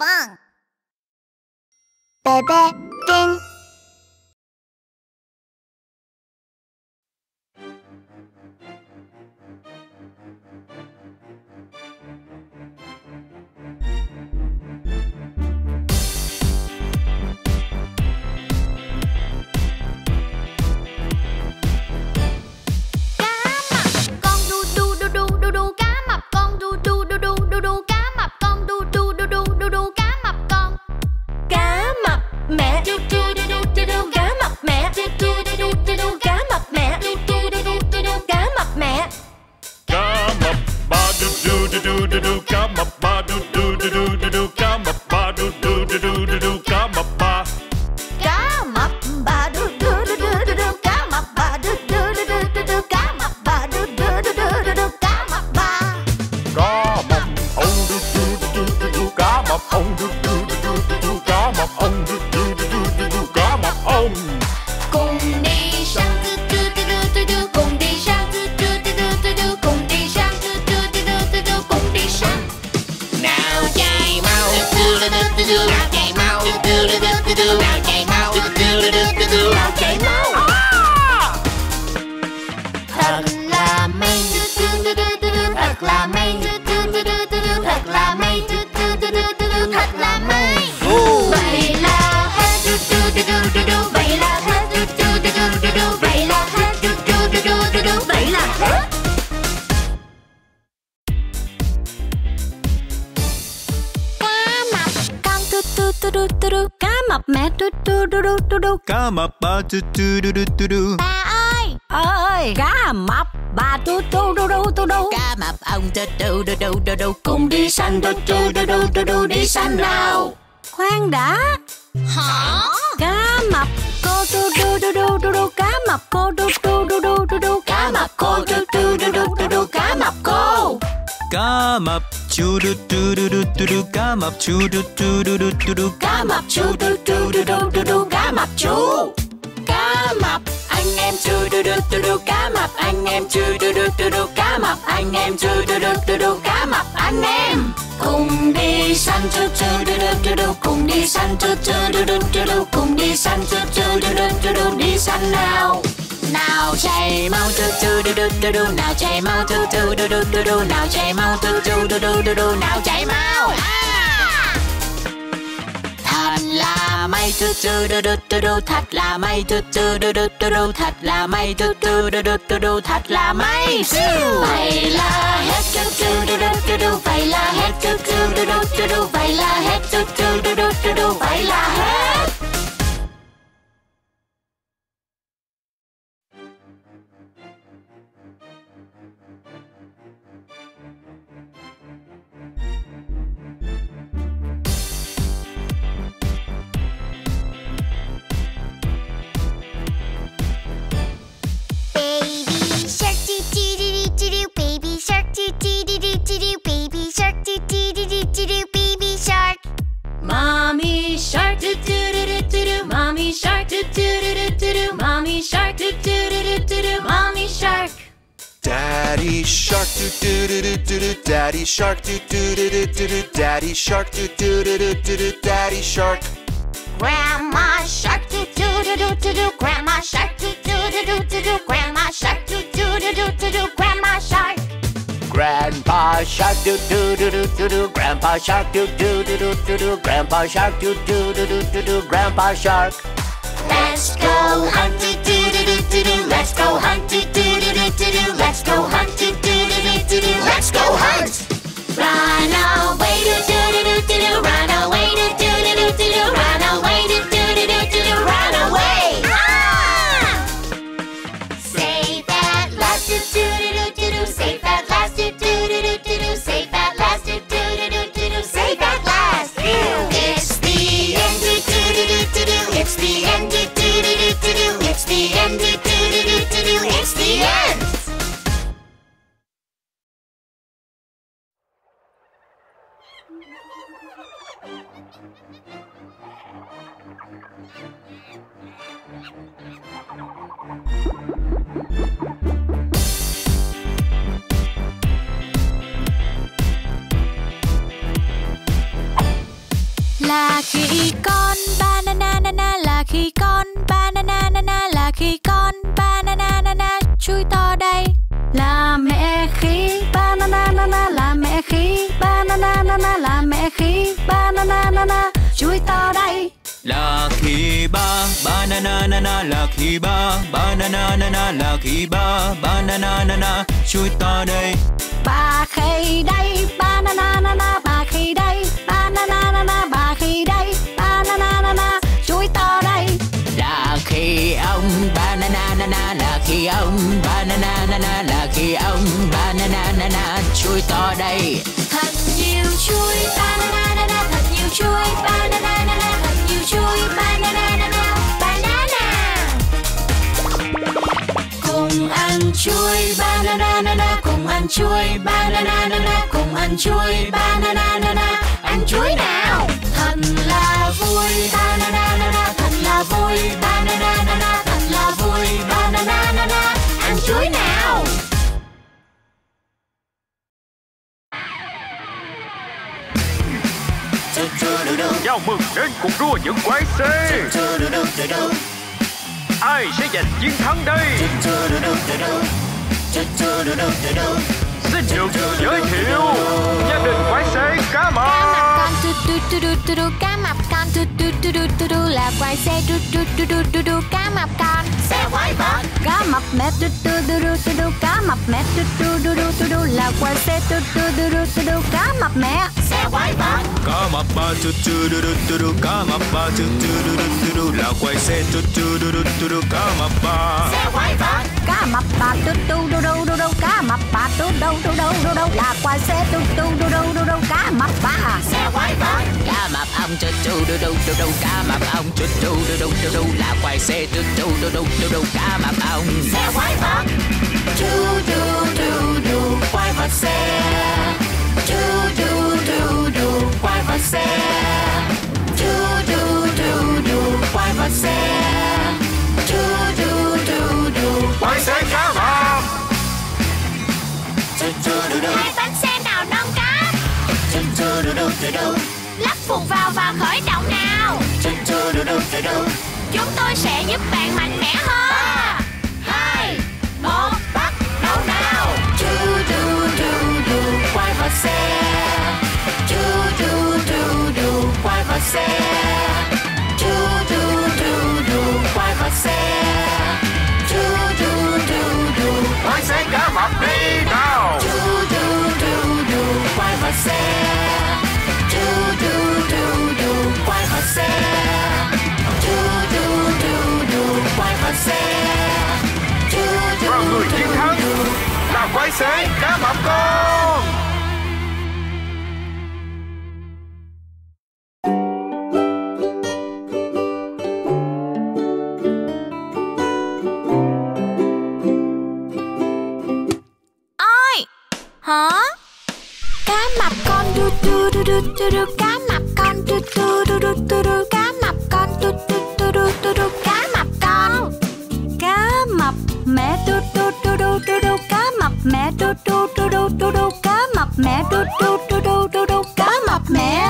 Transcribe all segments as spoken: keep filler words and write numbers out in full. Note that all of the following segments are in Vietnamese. vâng. Bé bé Pin. Cá mập ba tu tu du du tu du. Bà ơi, ơi, cá mập bà tu tu du du tu du. Cá mập ông tu tu du du du du. Cùng đi săn tu tu du du tu du, đi săn nào. Khoan đã. Hả? Cá mập cô tu tu du du tu du. Cá mập cô tu tu du du tu du. Cá mập cô tu tu du du tu du. Cá mập cô. Cá mập chu du du du du du du. Cá mập chu du du du du du du. Cá mập chu du du du du du du. Cá mập chu. Cá mập anh em chu du du du du. Cá mập anh em chu du du du du. Cá mập anh em chu du du du du. Cá mập anh em cùng đi săn chu chu du du du du. Cùng đi săn chu chu du du du du. Cùng đi săn chu chu du du du du. Đi săn nào. Nào chạy mau tu tu du du du du. Nào chạy mau tu tu du du du du. Nào chạy mau tu tu du du du du. Nào chạy mau. Thật là may tu tu du du du du. Thật là may tu tu du du du du. Thật là may tu tu du du du du. Thật là may. Vậy là hết tu tu du du du du. Vậy là hết tu tu du du du du. Vậy là hết tu tu du du du du. Vậy là hết. Baby shark doo doo doo doo doo doo. Baby shark doo doo doo doo doo doo. Baby shark. Mommy shark doo doo doo doo doo. Mommy shark doo doo doo doo doo. Mommy shark doo doo doo doo doo. Mommy shark. Daddy shark doo doo doo doo doo. Daddy shark doo doo doo doo doo. Daddy shark doo doo doo doo doo. Daddy shark. Grandma shark doo doo doo doo doo. Grandma shark doo doo doo doo doo. Grandma shark doo doo doo doo doo. Grandma shark. Grandpa shark doo doo doo doo doo. Grandpa shark doo doo doo doo doo. Grandpa shark doo doo doo doo doo. Grandpa shark. Let's go hunt doo doo doo doo doo. Let's go hunt doo doo doo doo doo. Let's go hunt doo doo doo doo doo. Let's go hunt. Run away doo doo doo doo doo. Run away doo doo doo doo doo. Run away doo doo doo doo doo. Run away. Save at last doo doo doo doo doo. Save at last. Safe at last, do do do do do. Safe at last. It's the end, do do do do do. It's the end, do do do do do. It's the end, do do do do do. It's the end. là khi con banana nana, là khi con banana nana, là khi con banana nana chui to đây. Là mẹ khỉ banana nana, là mẹ khỉ banana nana, là mẹ khỉ banana nana chui to đây. Là khi ba banana nana, là khi ba banana nana, là khi ba banana nana chui to đây. Bà khỉ đây banana nana, bà khỉ đây banana nana, bà khỉ đây banana nana chui to đây. Là khi ông banana nana, là khi ông banana nana, là khi ông banana nana chui to đây. Thật nhiều chui banana nana, thật nhiều chui banana nana, thật nhiều chui banana nana banana. Cùng ăn chui banana nana, cùng ăn chuối banana nana, cùng ăn chuối banana nana, ăn chuối nào. Thật là vui banana nana, thật là vui banana nana, thật là vui banana nana, ăn chuối nào. Chào mừng đến cuộc đua những quái xế. Ai sẽ giành chiến thắng đây? Xin được giới thiệu gia đình quái xế cá mập. Cá mập con là quái xế cá mập con. Xe quái vật. Cá mập mẹ cá mập mẹ là quái xế cá mập mẹ. Xe quái vật. Cá mập ba cá mập ba là quái xế cá mập ba. Xe quái vật. Cá mập ba cá mập ba là quái xế cá mập ba. Xe quái vật. Cá mập ông cá mập ông là quái xế cá mập ông. Xe quái vật. Du du du du quái vật xe. Du du du du quái vật xe. Du du du du quái vật xe. Du du du du quái xe cá mập. Hai bánh xe nào nâng cáp. Lắp phù vào và khởi động nào. Chúng tôi sẽ giúp bạn mạnh mẽ hơn. ba, hai, một, bắt đầu nào. Du du du du quay vào xe. Du du du du quay vào xe. Du du du du quay vào xe. Du du du du quay xe cá mập đi nào. Du du du du quay vào xe. Du du du du quay vào xe. Và người chiến thắng là quái xế cá mập con. Ôi hả? Cá mập con du du du du du du, cá mập con du du du du du du, cá mập con du du du du du du, cá mập con. Cá mập mẹ tu tu tu tu tu tu, cá mập mẹ tu tu tu tu tu tu, cá mập mẹ tu tu tu tu tu tu, cá mập mẹ.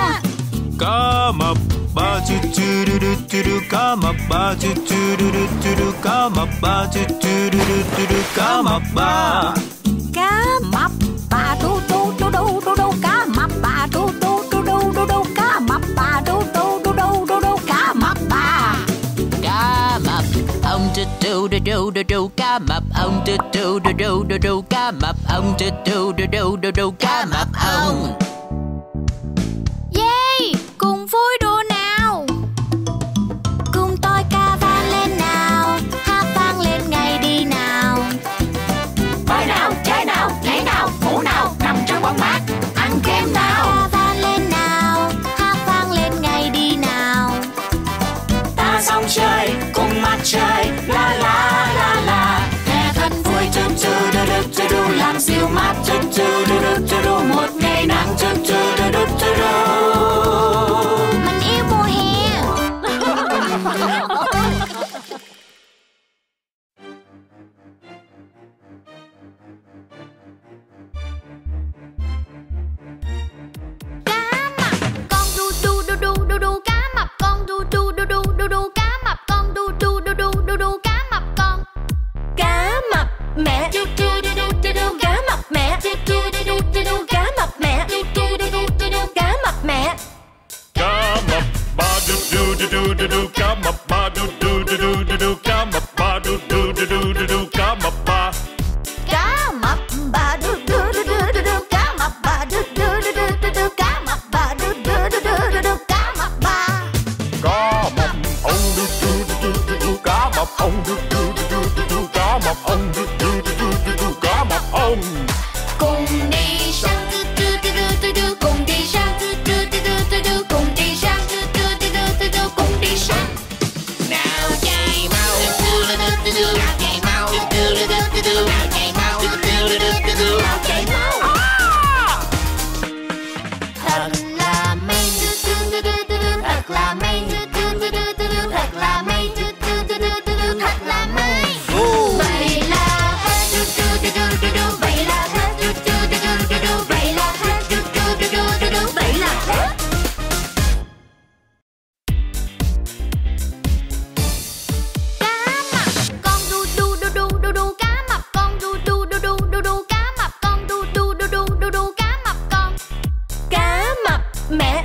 Cá mập ba tu tu tu tu tu tu, cá mập ba tu tu tu tu tu tu, cá mập ba tu tu tu tu tu tu, cá mập ba. Cá mập ba tu tu tu tu tu tu, cá mập ba tu tu tu tu tu tu, cá mập ba tu tu tu tu tu tu, cá mập ba. Cá mập ông tu tu tu tu tu tu, cá mập ông tu tu tu tu tu tu, cá mập ông tu tu tu tu tu tu, cá mập ông. Yay, cùng vui đùa nào. Cùng tôi ca vang lên nào, hát vang lên ngày đi nào. Bơi nào, chơi nào, nhảy nào, ngủ nào, nằm trong bóng mát, ăn kem nào. Ca vang lên nào, hát vang lên ngày đi nào. Ta sóng chơi cùng mặt trời, la la la la. Nghe thật vui chấm chư đu đu chư đu, làm siêu mát chấm chư đu đu chư đu, một ngày nắng chấm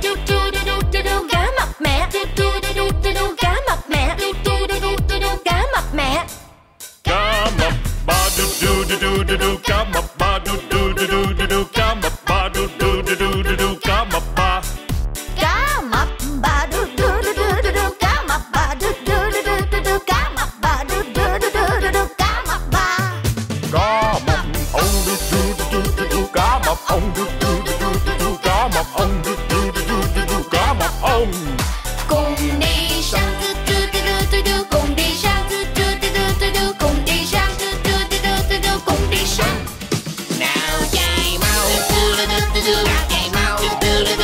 Đu đu đu đu đu đu cá mập mẹ. Đu đu đu đu đu đu cá mập mẹ. Đu đu đu đu đu đu cá mập mẹ. Cá mập ba đu đu đu đu đu đu cá mập ba đu đu đu đu đu đu cá mập ba đu đu đu đu đu đu cá mập ba. Cá mập ba đu đu đu đu đu đu cá mập ba đu đu đu đu đu đu cá mập ba đu đu đu đu đu đu cá mập ba. Cá mập ông đu đu đu đu đu cá mập ông đu đu đu đu đu đu cá mập ông. Cùng đi săn tu tu tu tu tu cùng đi săn tu tu tu tu tu cùng đi săn tu tu tu tu tu cùng đi săn. Nào chạy mau tu tu tu tu nào chạy mau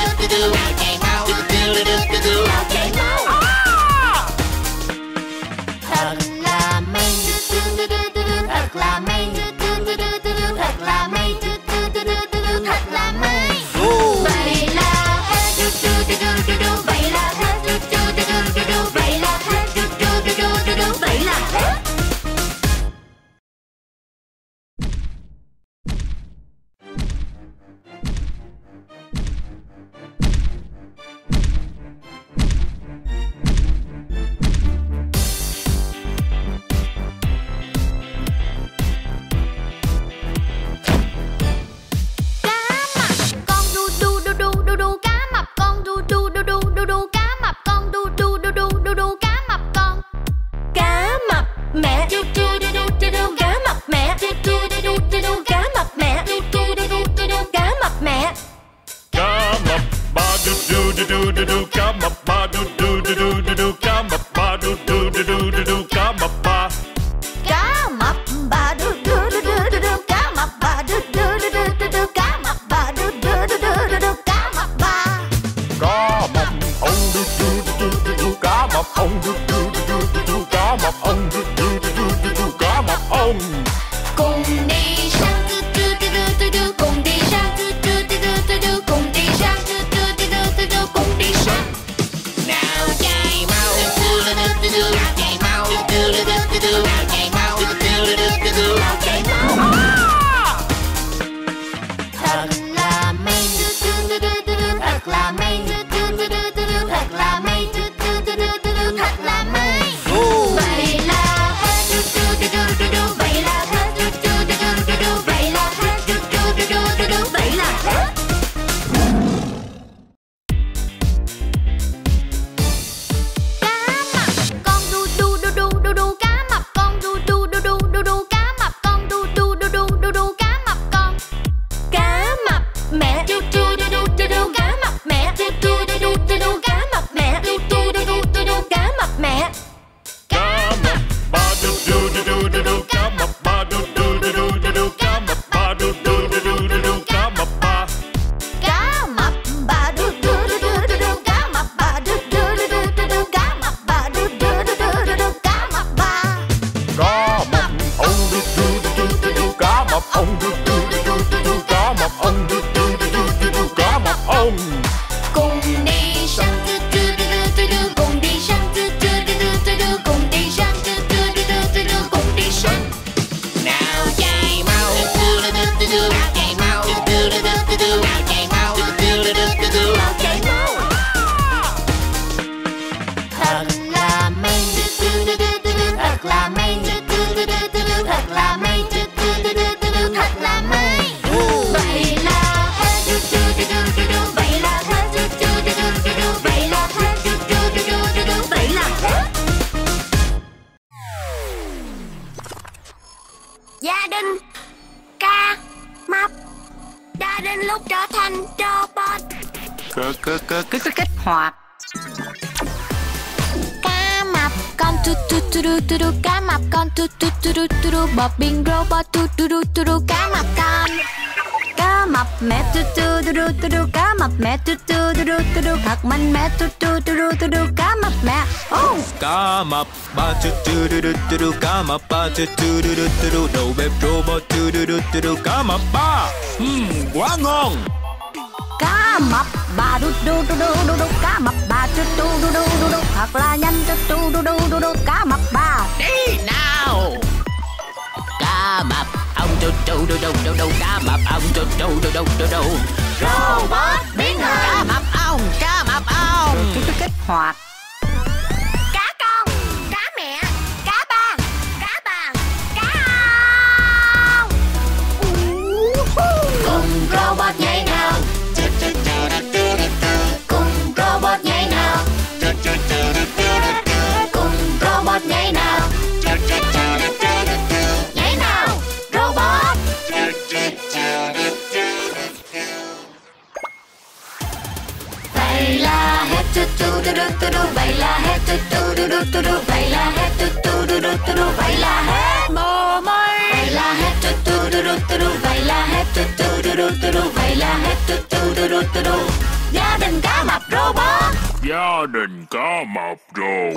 tu tu tu tu nào chạy mau tu tu tu tu nào chạy mau. Thật là may tu tu tu tu thật là may tu tu tu tu thật là may tu tu tu tu thật là may. Vậy là hết tu tu tu tu. Cá mập ba tu tu tu tu tu tu đầu bếp robot tu tu tu tu tu cá mập ba. Mmm, quá ngon. Cá mập ba tu tu tu tu tu tu cá mập ba tu tu tu tu tu tu thật là nhanh tu tu tu tu tu tu cá mập ba. Đi nào. Cá mập ông tu tu tu tu tu tu cá mập ông tu tu tu tu tu tu robot biến hình. Cá mập ong, cá mập ong. Được kích, kích hoạt. Cá con, cá mẹ, cá ba, cá bà, cá ong. Cùng robot nhảy nào. Cùng robot nhảy nào. Cùng robot nhảy nào. Nhảy nào, robot. Vậy là hết, vậy là hết, vậy là hết mồ mây. Vậy là hết, vậy là hết, vậy là hết gia đình cá mập robot. Gia đình cá mập robot.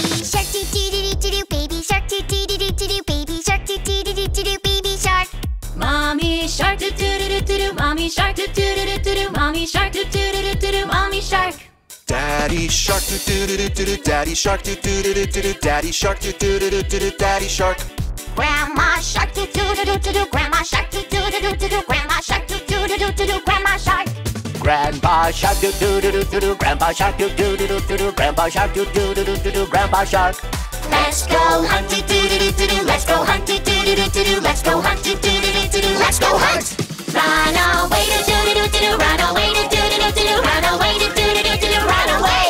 Baby Shark doo doo doo doo doo, Baby Shark doo doo doo doo doo, Baby Shark doo doo doo doo doo, Baby Shark. Mommy Shark doo doo doo doo doo, Mommy Shark doo doo doo doo doo, Mommy Shark doo doo doo doo doo, Mommy Shark. Daddy Shark doo doo doo doo doo, Daddy Shark doo doo doo doo doo, Daddy Shark doo doo doo doo doo, Daddy Shark. Grandma Shark doo doo doo doo doo, Grandma Shark doo doo doo doo doo, Grandma Shark doo doo doo doo doo, Grandma Shark. Grandpa Shark doo doo doo doo doo, Grandpa Shark doo doo doo doo doo, Grandpa Shark doo doo doo doo doo, Grandpa Shark. Let's go hunt doo doo doo doo doo, Let's go hunt doo doo doo doo doo, Let's go hunt doo doo doo doo doo, Let's go hunt. Run away doo doo doo doo, Run away doo doo doo doo, Run away doo doo doo doo, Run away.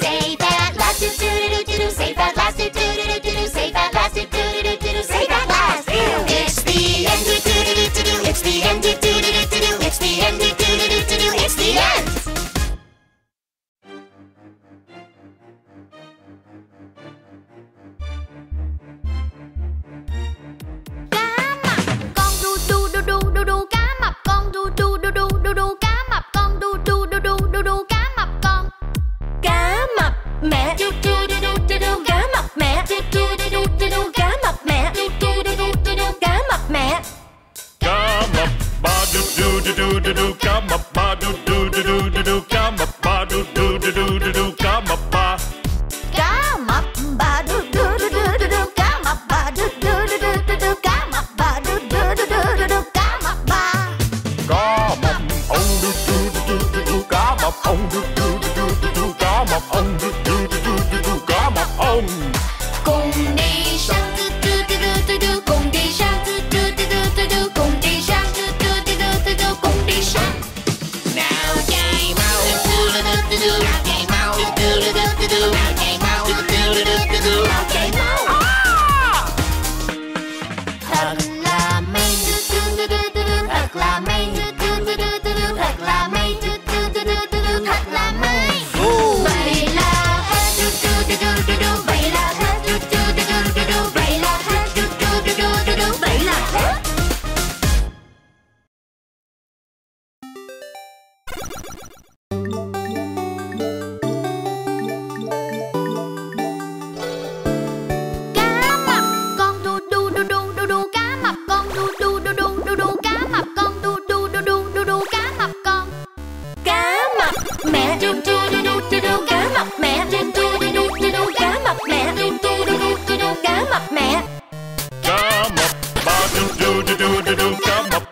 Say that last doo doo doo doo, Say that last doo doo doo doo, Say that last doo doo doo doo, Say that last. It's the end doo doo doo doo doo, It's the end doo doo doo doo doo, It's the end doo doo doo doo doo, It's the end. Mẹ du du du du du du, cá mập mẹ du du du du du du, cá mập mẹ du du du du du du, cá mập mẹ. Cá mập ba du du du du du du, cá mập ba du du du du du du, cá mập ba du du du du du du, cá mập ba. Cá mập ba du du du du du du, cá mập ba du du du du du du, cá mập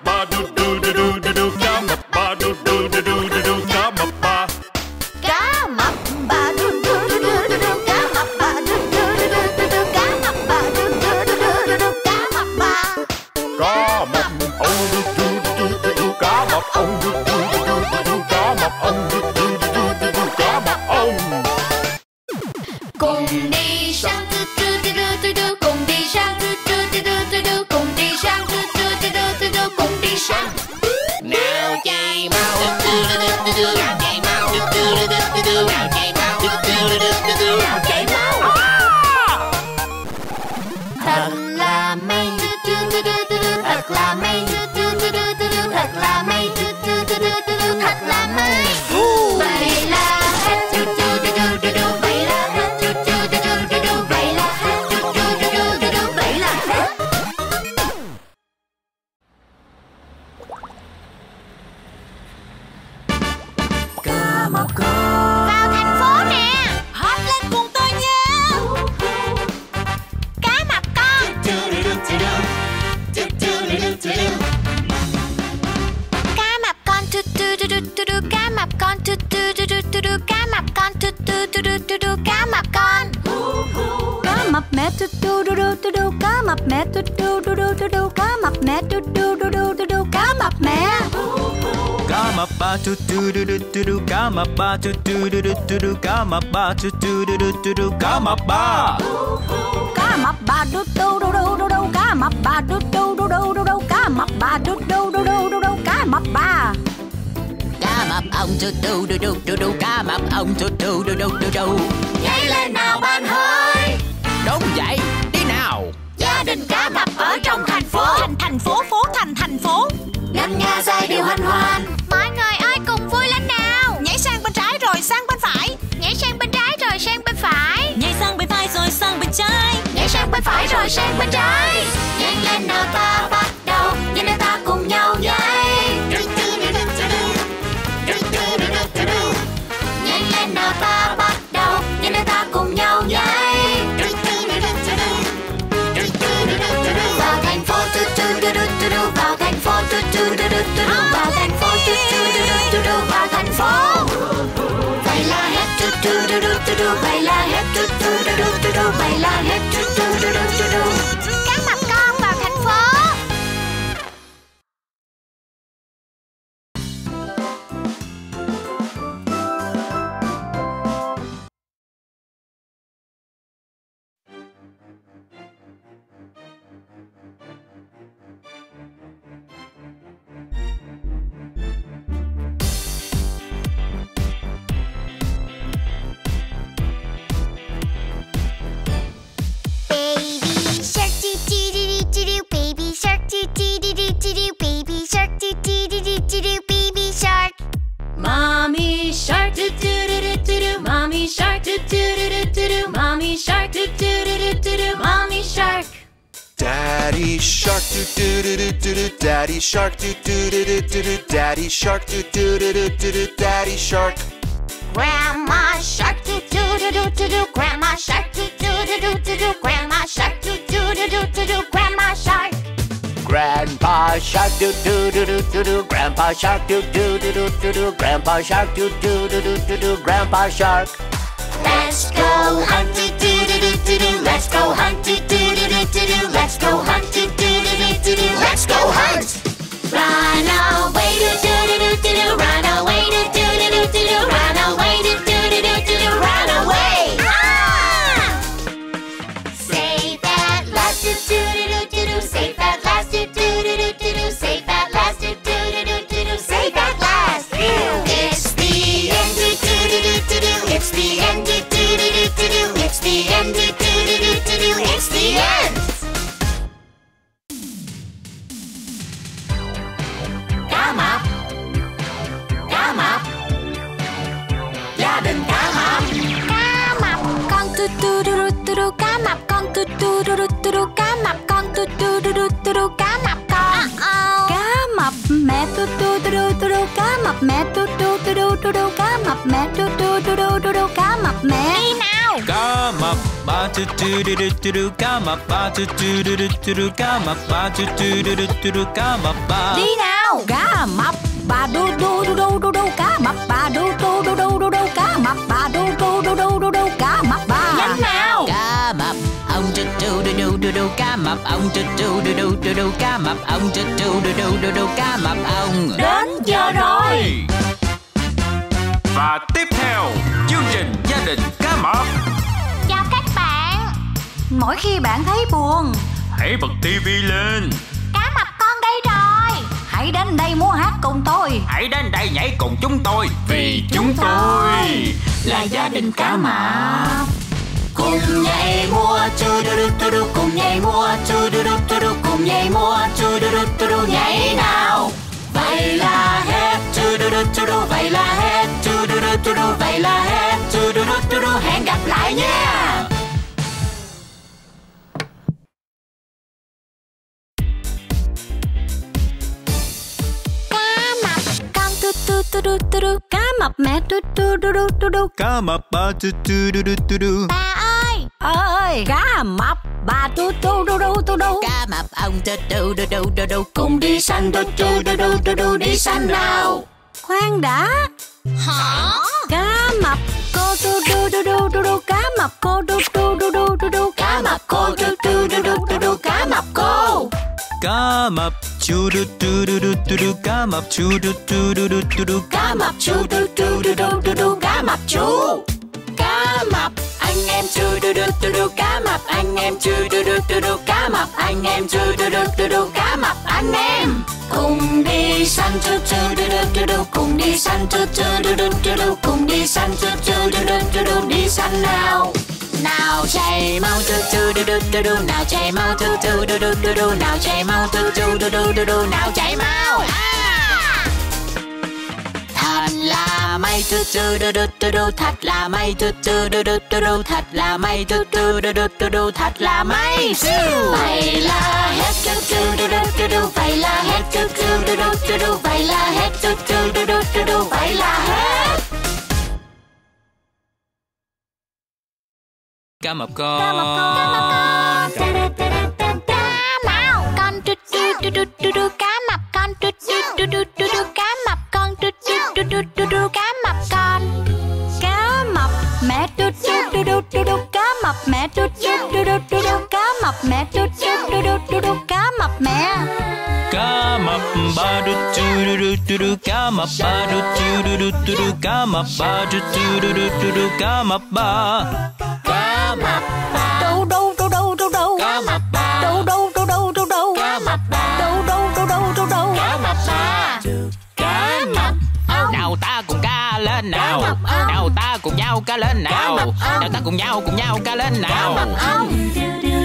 ba du du du du du du, cá mập ba. Cá mập ông du du du du du, cá mập ông du du du du du du, cá mập ông. Cùng đi săn tu tu tu tu tu, cùng đi săn tu tu tu tu tu, cùng đi săn tu tu tu tu tu, cùng đi săn. Nào chạy mau tu tu tu tu, nào chạy mau tu tu tu tu, nào chạy mau tu tu tu tu, nào chạy mau. Thật là may tu tu tu tu, thật là may tu tu tu tu, thật là may tu tu tu tu, thật là may. Vậy là hết tu tu tu tu. Hãy subscribe tu tu cá mập con. Cá mập mẹ tu tu tu tu tu cá mập mẹ tu tu tu tu tu cá mập mẹ tu tu tu tu tu cá mập mẹ. Cá mập ba tu tu tu tu tu cá mập ba tu tu tu tu tu cá mập ba tu tu tu tu tu cá mập ba. Cá mập ba tu tu tu tu tu cá mập ba tu tu tu tu tu cá mập ba tu tu tu tu tu cá mập ba. Cá mập ông tu tu tu tu tu tu cá mập ông tu tu tu tu tu. Nhảy lên nào bạn ơi! Đúng vậy, đi nào! Gia đình cá mập ở trong thành phố, thành thành phố phố thành thành phố. Ngân nga giai điệu hân hoan. Mọi người ơi cùng vui lên nào! Nhảy sang bên trái rồi sang bên phải. Nhảy sang bên trái rồi sang bên phải. Nhảy sang bên phải rồi sang bên trái. Nhảy sang bên phải rồi sang bên trái. Nhảy lên nào ta bắt đầu, nhảy lên ta cùng nhau nhảy. Nhảy lên nào ta bắt đầu, nhảy lên ta cùng nhau nhảy. Vào thành phố tu tu tu tu tu tu, vào thành phố tu tu tu tu tu, vào thành phố tu tu tu tu tu, vào thành phố. Vậy là hết tu tu tu tu tu, vậy là hết tu tu tu tu tu, vậy là hết tu tu tu tu tu. Cá mập con vào thành phố. Baby shark, doo doo doo doo doo doo. Baby shark, doo doo doo doo doo doo. Baby shark. Mommy shark, doo doo doo doo doo doo. Mommy shark, doo doo doo doo doo doo. Mommy shark, doo doo doo doo doo doo. Mommy shark. Daddy shark, doo doo doo doo doo doo. Daddy shark, doo doo doo doo doo doo. Daddy shark, doo doo doo doo doo doo. Daddy shark. Grandma shark, doo doo doo doo doo doo. Grandma shark, doo doo doo doo doo doo. Grandma shark, doo doo doo doo doo doo. Grandma shark. Grandpa shark, doo doo doo doo doo doo. Grandpa shark, doo doo doo doo doo doo. Grandpa shark, doo doo doo doo doo doo. Grandpa shark. Let's go hunt, doo doo doo doo doo. Let's go hunt, doo doo doo doo doo. Let's go hunt, doo doo doo doo doo. Let's go hunt. Run away, doo doo doo doo doo. Run away, doo doo doo doo doo. Run away, doo doo doo doo doo. Run away. Save that last, doo doo doo doo doo. Save that. Save that last, do do do do do. Save that last. It's the end, do do do do do. It's the end, do do do do do. It's the end, do do do do do. It's the end. Cá mập, cá mập, gia đình cá mập. Cá mập con tu tu du du du du. Cá mập con tu tu du du du du. Cá mập con tu tu du du du du. Cá mập con. Mẹ tu tu tu tu tu tu cá mập mẹ tu tu tu tu tu tu cá mập mẹ tu tu tu tu tu tu cá mập mẹ. Đi nào. Cá mập ba tu tu tu tu tu cá mập ba tu tu tu tu tu cá mập ba tu tu tu tu tu cá mập ba. Đi nào. Cá mập ba tu tu tu tu tu tu cá mập ba tu tu tu tu tu tu cá mập ba tu tu tu tu tu tu cá mập ba. Nhanh nào. Cá mập ông tu tu tu tu tu tu cá mập ông tu tu tu tu tu tu cá mập ông tu tu tu tu tu tu cá mập ông. Đến giờ rồi. Và tiếp theo chương trình gia đình cá mập. Chào các bạn. Mỗi khi bạn thấy buồn, hãy bật tivi lên. Cá mập con đây rồi. Hãy đến đây múa hát cùng tôi. Hãy đến đây nhảy cùng chúng tôi. Vì chúng tôi là gia đình cá mập. Cùng nhảy múa chu du du du du, cùng nhảy múa chu du du du du, cùng nhảy múa chu du du du du. Nhảy nào. Vậy là hết chu du du du du, vậy là hết chu du du du du, vậy là hết chu du du du du. Hẹn gặp lại nha. Tu tu tu tu cá mập mẹ tu tu tu tu tu tu cá mập ba tu tu tu tu tu tu. Ba ơi, ơi cá mập ba tu tu tu tu tu tu. Cá mập ông tu tu tu tu tu tu. Cùng đi săn tu tu tu tu tu tu đi săn nào. Khoan đã. Hả? Cá mập cô đu đu đu đu đu đu, cá mập cô đu đu đu đu đu đu, cá mập cô đu đu đu đu đu đu, cá mập cô. Cá mập chu đu đu đu đu đu đu, cá mập chu đu đu đu đu đu đu, cá mập chu đu đu đu đu đu đu, cá mập chu. Cá mập anh em chu đu đu đu đu, cá mập anh em chu đu đu đu đu, cá mập anh em chu đu đu đu đu, cá mập anh em cùng đi săn chu chu đu đu đu đu, cùng đi săn chu chu đu đu đu đu, cùng đi săn chu chu đu đu đu đu, đi săn nào. Nào chạy mau chu chu đu đu đu đu, nào chạy mau chu chu đu đu đu đu, nào chạy mau chu chu đu đu đu đu, nào chạy mau. Thật là may chu chu đu đu đu đu, thật là may chu chu đu đu đu đu, thật là may chu chu đu đu đu đu, thật là may. Vậy là hết chu chu đu đu đu đu, vậy là hết chu chu đu đu đu đu, vậy là hết chu chu đu đu đu đu, vậy là hết. Cá mập con, cá mập con, cá mập con, cá mạo con tru tru tru tru tru, cá mập con tru tru tru tru tru, cá mập con tru tru tru tru tru, cá mập con. Cá mập mẹ tru tru tru tru tru, cá mập mẹ tru tru tru tru tru, cá mập mẹ tru tru tru tru tru, cá mập mẹ. Cá mập ba tru tru tru tru tru, cá mập ba tru tru tru tru tru, cá mập ba tru tru tru tru tru, cá mập ba. Cá mập ba đâu đâu đâu đâu đâu đâu, cá mập ba đâu đâu đâu đâu đâu đâu, cá mập ba đâu đâu đâu đâu đâu đâu, cá mập ba. Cá mập nào ta cùng ca lên nào, nào ta cùng nhau ca lên nào, nào ta cùng nhau cùng nhau ca lên nào.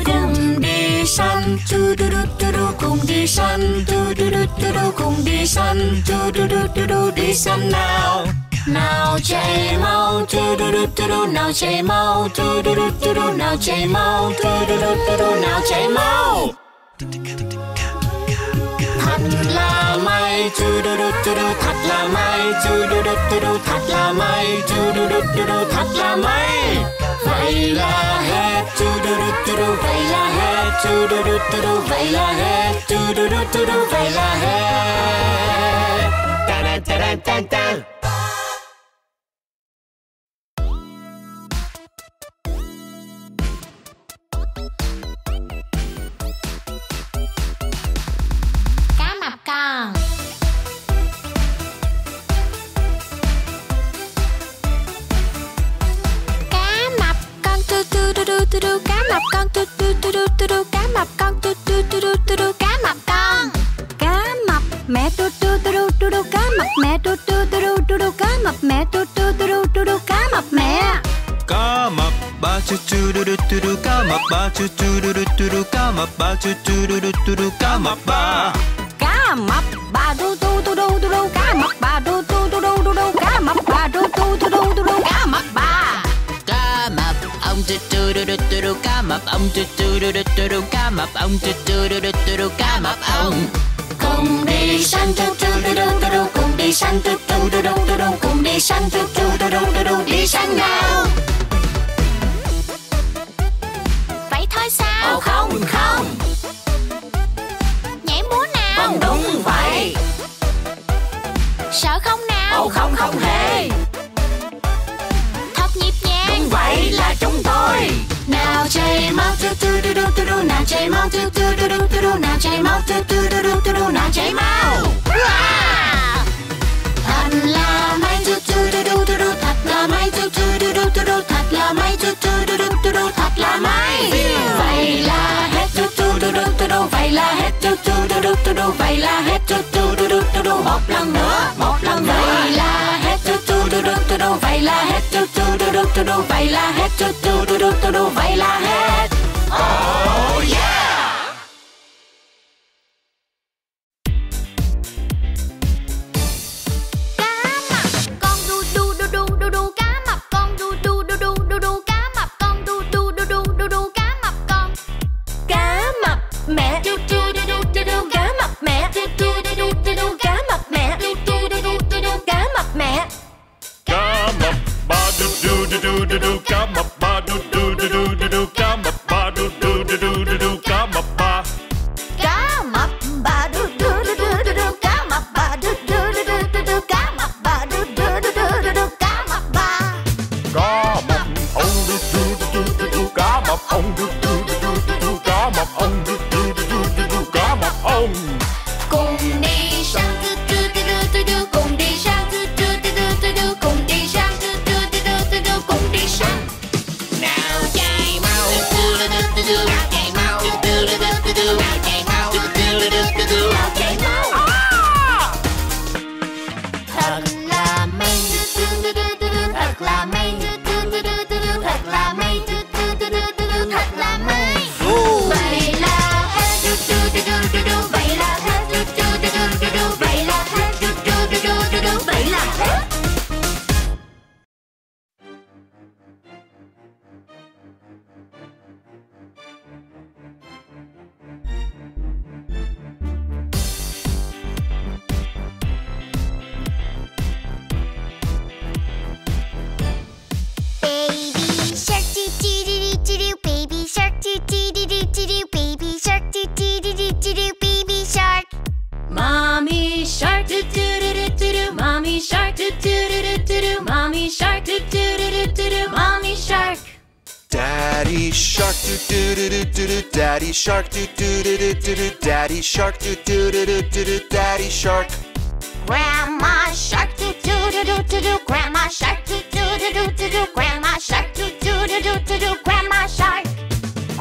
Cùng đi săn chu đu đu đu đu, cùng đi săn chu đu đu đu đu, cùng đi săn chu đu đu đu đu, đi săn nào. Nào chạy mau chu đu đu đu đu, nào chạy mau chu đu đu đu đu, nào chạy mau chu đu đu đu đu, nào chạy mau. Thật là may chu đu đu đu đu, thật là may chu đu đu đu đu, thật là may chu đu đu đu đu, thật là may. Vậy là hết chu đu đu đu đu, vậy là hết chu đu đu đu đu, vậy là hết chu đu đu đu đu, vậy là hết. Ta ta ta ta ta. Cá mập con tu tu tu tu tu tu, cá mập con tu tu tu tu tu tu, cá mập con tu tu tu tu tu tu, cá mập con. Cá mập mẹ tu tu tu tu tu tu, cá mập mẹ tu tu tu tu tu tu, cá mập mẹ tu tu tu tu tu tu, cá mập mẹ. Cá mập ba chu chu đu đu tu tu, cá mập ba chu chu đu đu tu tu, cá mập ba chu chu đu đu tu tu, cá mập ba. Cá mập ba đu tu tu đu tu đu, cá mập ba đu tu tu đu tu đu, cá mập ba đu tu tu đu tu đu, cá mập ba. Cá mập ông tu tu đu tu tu đu, cá mập ông tu tu đu tu đu, cá mập ông tu tu đu tu đu, cá mập ông. Cùng đi săn tu tu đu tu đu, cùng đi săn tu tu đu tu đu, cùng đi săn tu tu đu tu đu, đi săn nào. Vậy thôi sao? Không không. Đúng vậy. Sợ không nào? Ồ không không hề. Thật nhịp nhàng. Đúng vậy là chúng tôi. Nào chạy mau tu tu tu tu tu tu, nào chạy mau tu tu tu tu tu tu, nào chạy mau tu tu tu tu tu tu, nào chạy mau. Thật là may tu tu tu tu tu tu, thật là may tu tu tu tu tu tu, thật là may tu tu tu tu tu tu, thật là may. Vậy là hết tu tu tu tu tu, vậy là hết tu tu. Vậy là hết tu tu đu đu tu đu, một lần nữa, một lần nữa. Vậy là hết tu tu đu đu tu đu, vậy là hết tu tu đu đu tu đu, vậy là hết tu tu đu đu tu đu, vậy là hết. Oh yeah. Cá mập con đu đu đu đu đu đu, cá mập con đu đu đu đu đu đu, cá mập con đu đu đu đu đu đu, cá mập con. Cá mập mẹ đu đu đu đu đu đu, cá mập mẹ đu đu đu đu đu đu, cá mập mẹ đu đu đu đu đu đu, cá mập mẹ. Cá mập ba đu đu đu đu đu, cá mập ba đu đu đu đu đu, cá mập. do do, baby shark. Mommy shark do do do do do do. Mommy shark do do do do do. Mommy shark do do do do do. Mommy shark. Daddy shark do do do do do. Daddy shark do do do do do. Daddy shark do do do do do. Daddy shark. Grandma shark do do do do do do. Grandma shark do do do do do. Grandma shark do do do do do. Grandma shark.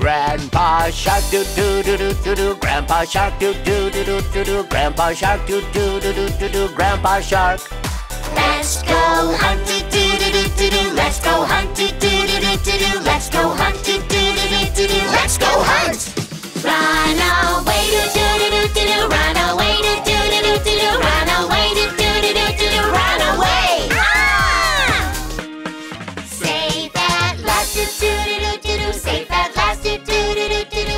Grandpa shark do do do do do do. Grandpa shark do do do do do do. Grandpa shark do do do do do do. Grandpa shark. Let's go hunt do do do do do. Let's go hunt do do do do do. Let's go hunt do do do do do. Let's go hunt. Run away do do do do do. Run away do do do do do. Run away do do do do do. Run away. Save that last do do do do do. Save that.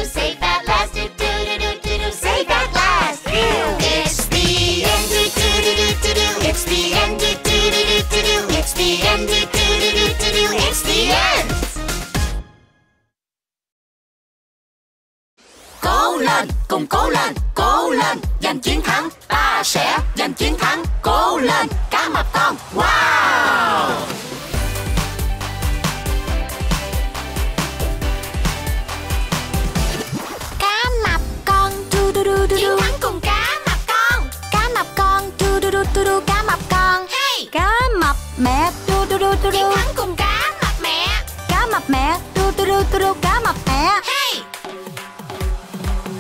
Save that last do do do do do do. Save that last. It's the end do do do do do. It's the end do do do do do. It's the end do do do do do. It's the end. Cố lên, cùng cố lên, cố lên, giành chiến thắng. Ta sẽ giành chiến thắng. Cố lên, cá mập con. Wow. Chiến thắng cùng cá mập con. Cá mập con tu du du tu du. Cá mập con. Hey. Cá mập mẹ tu du du tu du. Chiến thắng cùng cá mập mẹ. Cá mập mẹ tu du du tu du. Cá mập mẹ. Hey.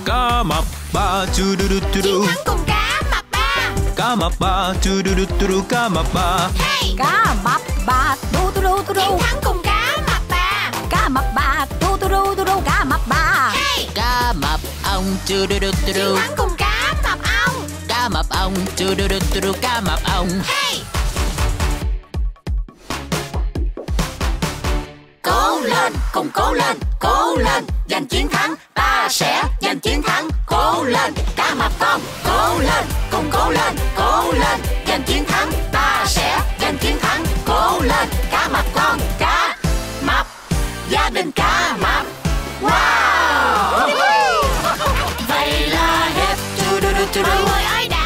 Cá mập ba tu du du tu du. Chiến thắng cùng cá mập ba. Cá mập ba tu du du tu du. Cá mập ba. Hey. Cá mập ba tu du du tu du. Chiến thắng cùng cá mập ba. Cá mập ba tu du du tu du. Cá mập ba. Hey. Cá mập ông tu du du tu du. Chiến thắng cùng cá mập ông. Cá mập ông tu du du tu du. Cá mập ông. Hey. Cố lên, cùng cố lên, cố lên, giành chiến thắng. Ta sẽ giành chiến thắng. Cố lên, cá mập con. Cố lên, cùng cố lên, cố lên, giành chiến thắng. Ta sẽ giành chiến thắng. Cố lên, cá mập con. Cá mập gia đình cá mập. Wow. Mọi ơi đã hết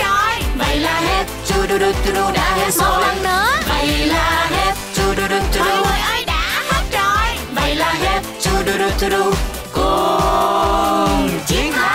rồi. Vậy là hết. Chu du du du du đã hết rồi. Một lần nữa. Vậy là hết. Chu du du du du. Mọi ơi đã hết rồi. Vậy là hết. Chu du du du du. Cùng chiến thắng.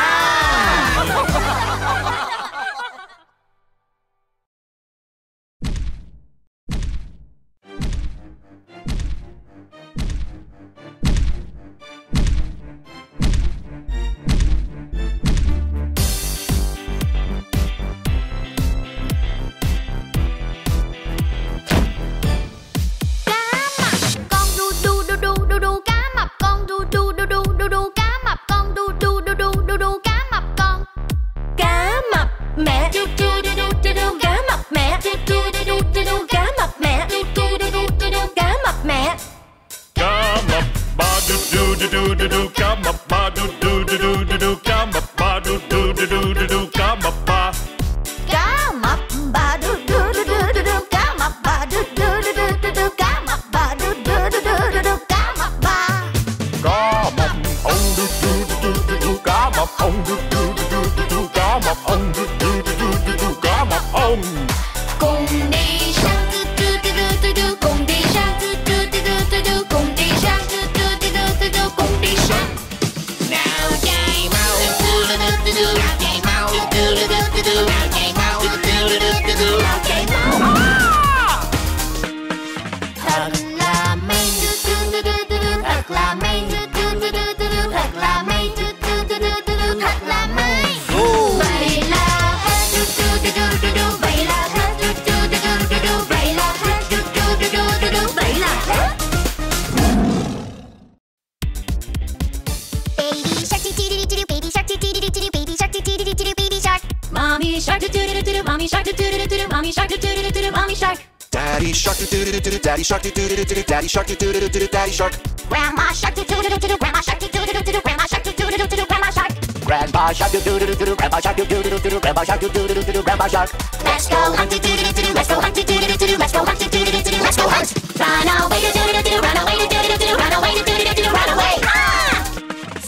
Daddy shark do do do do do. Daddy shark do do do do do. Daddy shark. Grandma shark do do do do do. Grandma shark do do do do do. Grandma shark do do do do do. Grandma shark. Grandpa shark do do do do do. Grandpa shark do do do do do. Grandpa shark do do do do do. Grandpa shark. Let's go hunt do do do do do. Let's go hunt do do do do. Let's go hunt do do do do. Let's go hunt. Run away do do do do. Run away do do do do. Run away do do do do. Run away. Ah!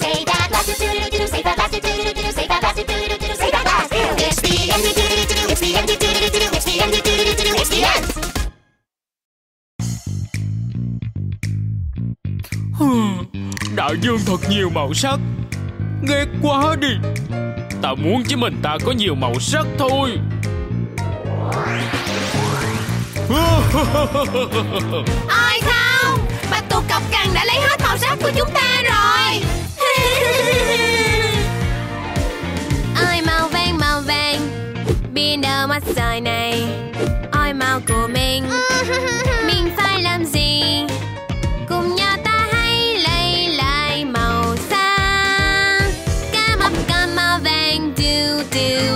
Say that last do do do do. Say that last do do do do. đại dương thật nhiều màu sắc. Ghét quá đi. Ta muốn chỉ mình ta có nhiều màu sắc thôi. Ôi không, bạch tuộc cọc cằn đã lấy hết màu sắc của chúng ta rồi. Ôi màu vàng, màu vàng biến đâu mất rồi này. Ôi màu của mình, mình phải làm gì? Cùng nhau ta hãy lấy lại màu xanh. Cá mập con màu vàng, tiêu tiêu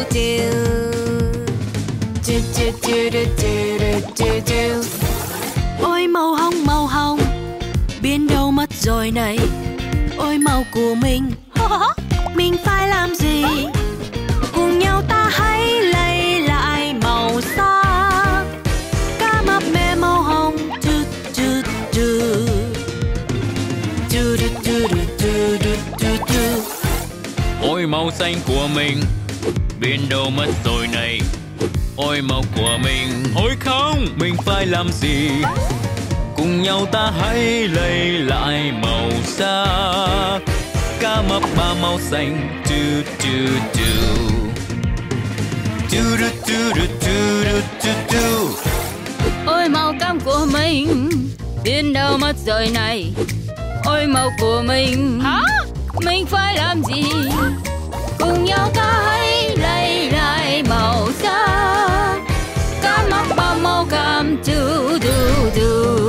tiêu. Ôi màu hồng, màu hồng biến đâu mất rồi này. Ôi màu của mình, mình phải làm gì? Cùng nhau ta hãy lấy lại màu xa. Cá mập mẹ màu hồng. Ôi màu xanh của mình biến đâu mất rồi này. Ôi màu của mình. Ôi không, mình phải làm gì? Cùng nhau ta hãy lấy lại màu xa. Cá mập ba màu xanh. Chư chư chư. Chư chư chư chư chư chư. Ôi màu cam của mình biến đâu mất rồi này. Ôi màu của mình. Hả? Mình phải làm gì? Cùng nhau ta hãy lấy lại màu xa. Cá mập ba màu cam. Chư chư chư.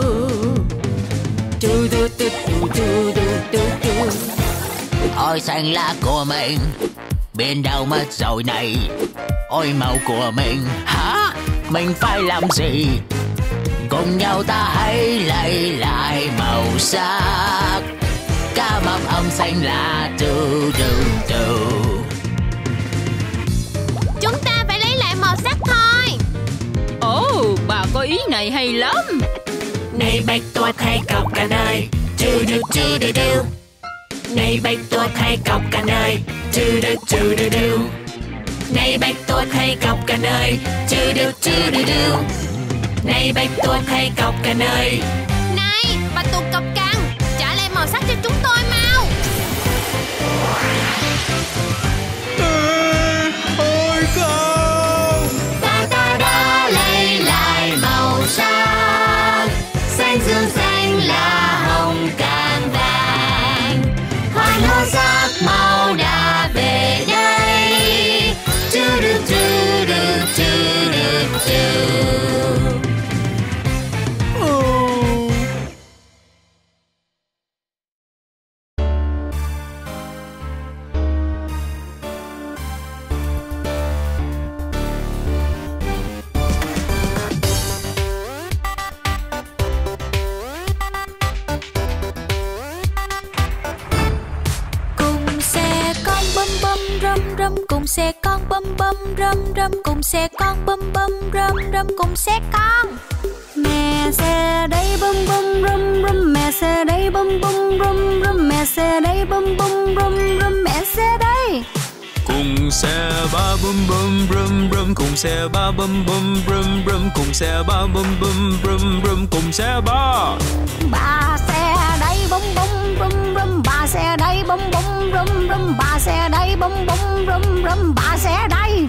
Chư chư chư chư chư chư. Ôi xanh lá của mình bên đâu mất rồi này. Ôi màu của mình. Hả? Mình phải làm gì? Cùng nhau ta hãy lấy lại màu sắc. Cá mập ông xanh là trừ trừ trừ. Chúng ta phải lấy lại màu sắc thôi. Ồ, oh, bà có ý này hay lắm. Này bạch tuộc hay cọc cả nơi. Trừ trừ trừ trừ trừ. Này bạch tuộc hay cọc cả nơi. Trừ trừ trừ trừ trừ. Này bạch tuộc hay cọc cả nơi. Trừ trừ trừ trừ trừ. Này bạch tuộc hay cọc cả nơi. Này bạch tuộc cọc cằn, trả lại màu sắc cho chúng tôi mau. Ê, ôi không. Ta ta đã lấy lại màu sắc. Xanh dương xanh là hồng càng vàng. Hoan hô sắc màu đã về đây. Chư được chư được chư được chư. Cùng xe con bấm bấm râm râm. Cùng xe con bấm bấm râm râm. Cùng xe con. Mẹ xe đây bấm bấm râm râm. Mẹ xe đây bấm bấm râm râm. Mẹ xe đây bấm bấm râm râm. Mẹ xe đây. Cùng xe ba bấm bấm râm râm. Cùng xe ba bấm bấm râm râm. Cùng xe ba bấm bấm râm râm. Cùng xe ba. Ba xe đây bấm bấm râm râm. Ba xe đây bấm bấm râm râm. Ba xe đây bấm bấm râm râm. Ba xe đây.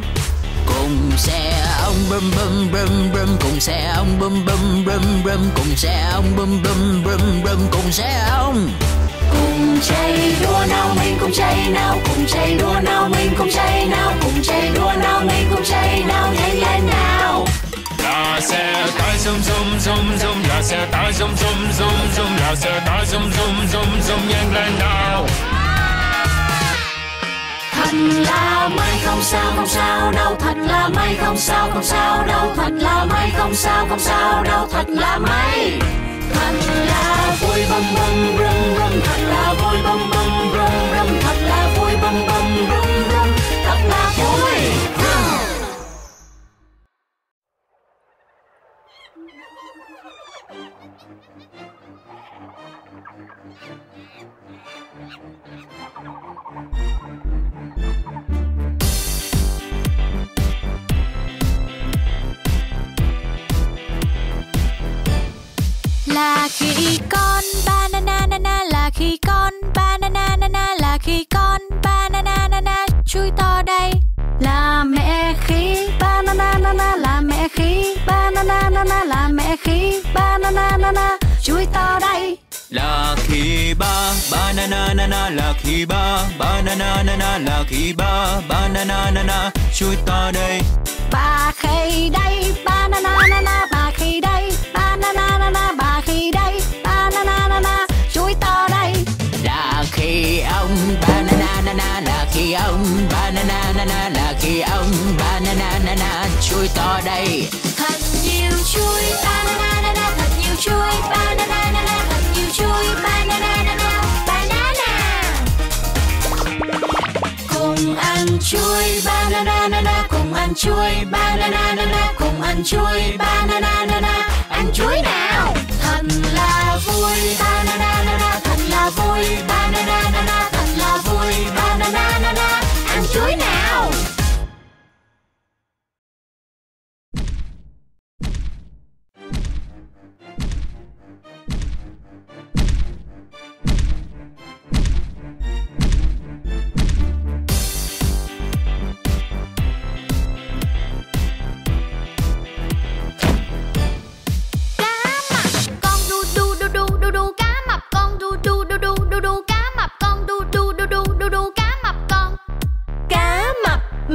Cùng xe ông bấm bấm râm râm. Cùng xe ông bấm bấm râm râm. Cùng xe ông bấm bấm râm râm. Cùng xe ông. Cùng chạy đua nào mình cùng chạy nào. Cùng chạy đua nào mình cùng chạy nào. Cùng chạy đua nào mình cùng chạy nào. Nhanh lên nào. Là xe tải zoom zoom zoom zoom. Là xe tải zoom zoom zoom zoom. Là xe tải zoom zoom zoom zoom. Nhanh lên nào. Thật là may không sao không sao đâu. Thật là may không sao không sao đâu. Thật là may không sao không sao đâu. Thật là may. Thật là vui bấm bấm râm râm. Thật là vui bấm bấm râm râm. Thật là vui bấm bấm râm râm. Thật là vui. Là khi con banana là khi con banana. là khi ba banana na na là khi ba banana na na là khi ba banana na na chui ta đây ba khi đây banana na na ba khi đây banana na na ba khi đây banana na na chui ta đây là khi ông banana na na là khi ông banana na na là khi ông banana na na chui ta đây thật nhiều chui banana na na thật nhiều chui banana na na chui banana banana cùng ăn chuối banana cùng ăn chuối banana cùng ăn chuối banana ăn chuối nào thật là vui banana thật là vui banana thật là vui banana ăn chuối nào.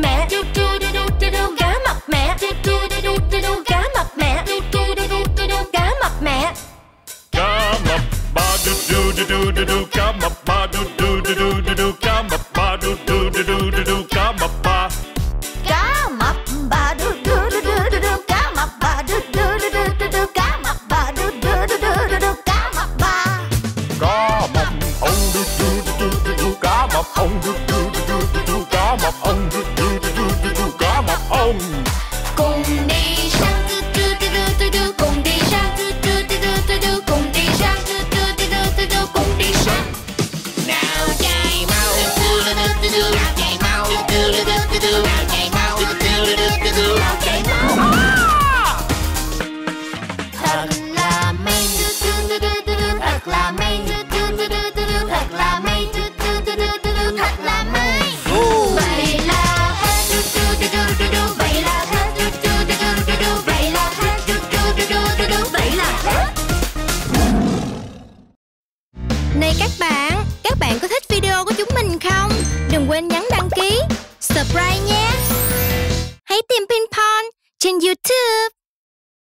Mẹ du du du du du du cá mập mẹ du du du du du du cá mập mẹ du du du du du du cá mập mẹ cá mập ba du du du du du du cá mập ba du du du du du du cá mập ba du du du du du du cá mập ba cá mập ba du du du du du du cá mập ba du du du du du du cá mập ba du du du du du du cá mập ba cá mập ông du du du du du cá mập ông du du du du du du cá mập ông cùng đi sang tu tu tu tu tu cùng đi sang tu tu tu tu tu cùng đi sang tu tu tu tu tu cùng đi sang nào chạy mau tu tu tu tu nào chạy mau tu tu tu tu nào chạy mau tu tu tu tu nào chạy mau thật là may tu tu tu tu thật là may tu tu tu tu thật là may tu tu tu tu thật là may vậy là hết tu tu tu tu vậy là hết du du du du du du vậy là hết du du du du du du vậy là hết. Này các bạn, các bạn có thích video của chúng mình không? Đừng quên nhấn đăng ký, subscribe nhé. Hãy tìm Ping Pong trên YouTube.